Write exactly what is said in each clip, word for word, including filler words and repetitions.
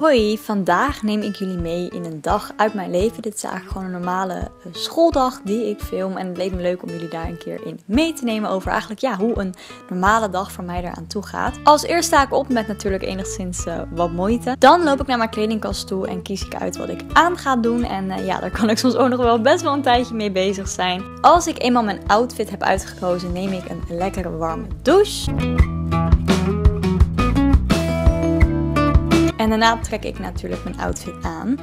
Hoi, vandaag neem ik jullie mee in een dag uit mijn leven. Dit is eigenlijk gewoon een normale schooldag die ik film. En het leek me leuk om jullie daar een keer in mee te nemen over eigenlijk ja, hoe een normale dag van mij eraan toe gaat. Als eerst sta ik op met natuurlijk enigszins uh, wat moeite. Dan loop ik naar mijn kledingkast toe en kies ik uit wat ik aan ga doen. En uh, ja, daar kan ik soms ook nog wel best wel een tijdje mee bezig zijn. Als ik eenmaal mijn outfit heb uitgekozen, neem ik een lekkere warme douche. En daarna trek ik natuurlijk mijn outfit aan.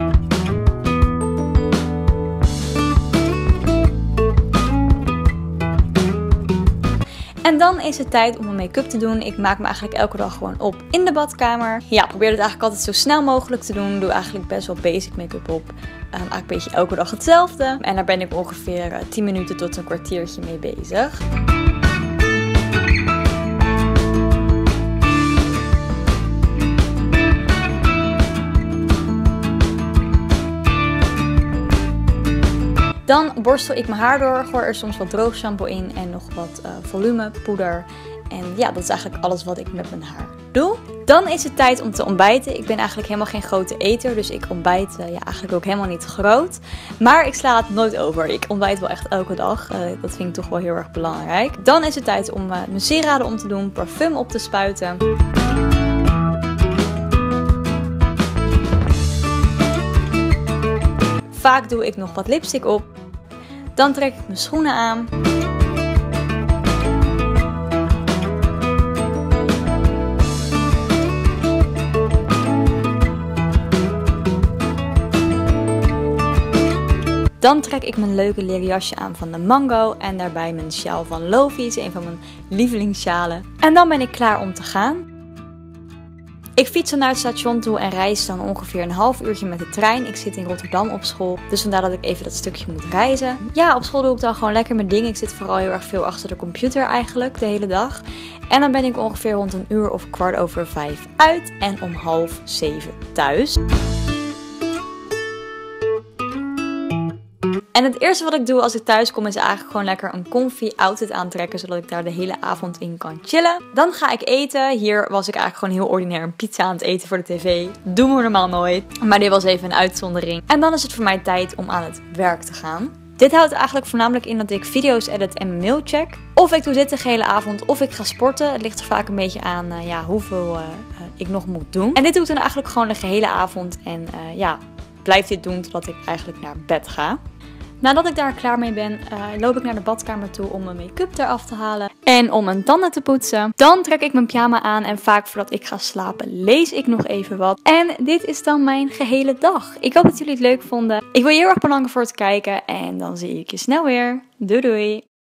En dan is het tijd om mijn make-up te doen. Ik maak me eigenlijk elke dag gewoon op in de badkamer. Ja, probeer het eigenlijk altijd zo snel mogelijk te doen. Doe eigenlijk best wel basic make-up op. Um, eigenlijk een beetje elke dag hetzelfde. En daar ben ik ongeveer tien minuten tot een kwartiertje mee bezig. Dan borstel ik mijn haar door, gooi er soms wat droog shampoo in en nog wat uh, volume, poeder. En ja, dat is eigenlijk alles wat ik met mijn haar doe. Dan is het tijd om te ontbijten. Ik ben eigenlijk helemaal geen grote eter, dus ik ontbijt uh, ja, eigenlijk ook helemaal niet groot. Maar ik sla het nooit over. Ik ontbijt wel echt elke dag. Uh, dat vind ik toch wel heel erg belangrijk. Dan is het tijd om uh, mijn sieraden om te doen, parfum op te spuiten. Vaak doe ik nog wat lipstick op. Dan trek ik mijn schoenen aan. Dan trek ik mijn leuke leren jasje aan van de Mango. En daarbij mijn sjaal van Lofi. Is een van mijn lievelingssjalen. En dan ben ik klaar om te gaan. Ik fiets dan naar het station toe en reis dan ongeveer een half uurtje met de trein. Ik zit in Rotterdam op school, dus vandaar dat ik even dat stukje moet reizen. Ja, op school doe ik dan gewoon lekker mijn ding. Ik zit vooral heel erg veel achter de computer eigenlijk de hele dag. En dan ben ik ongeveer rond een uur of kwart over vijf uit en om half zeven thuis. En het eerste wat ik doe als ik thuis kom is eigenlijk gewoon lekker een comfy outfit aantrekken. Zodat ik daar de hele avond in kan chillen. Dan ga ik eten. Hier was ik eigenlijk gewoon heel ordinair een pizza aan het eten voor de tv. Doen we normaal nooit. Maar dit was even een uitzondering. En dan is het voor mij tijd om aan het werk te gaan. Dit houdt eigenlijk voornamelijk in dat ik video's edit en mijn mail check. Of ik doe dit de hele avond of ik ga sporten. Het ligt er vaak een beetje aan uh, ja, hoeveel uh, uh, ik nog moet doen. En dit doe ik dan eigenlijk gewoon de gehele avond. En uh, ja, blijf dit doen totdat ik eigenlijk naar bed ga. Nadat ik daar klaar mee ben, uh, loop ik naar de badkamer toe om mijn make-up eraf te halen en om mijn tanden te poetsen. Dan trek ik mijn pyjama aan en vaak voordat ik ga slapen lees ik nog even wat. En dit is dan mijn gehele dag. Ik hoop dat jullie het leuk vonden. Ik wil je heel erg bedanken voor het kijken en dan zie ik je snel weer. Doei doei!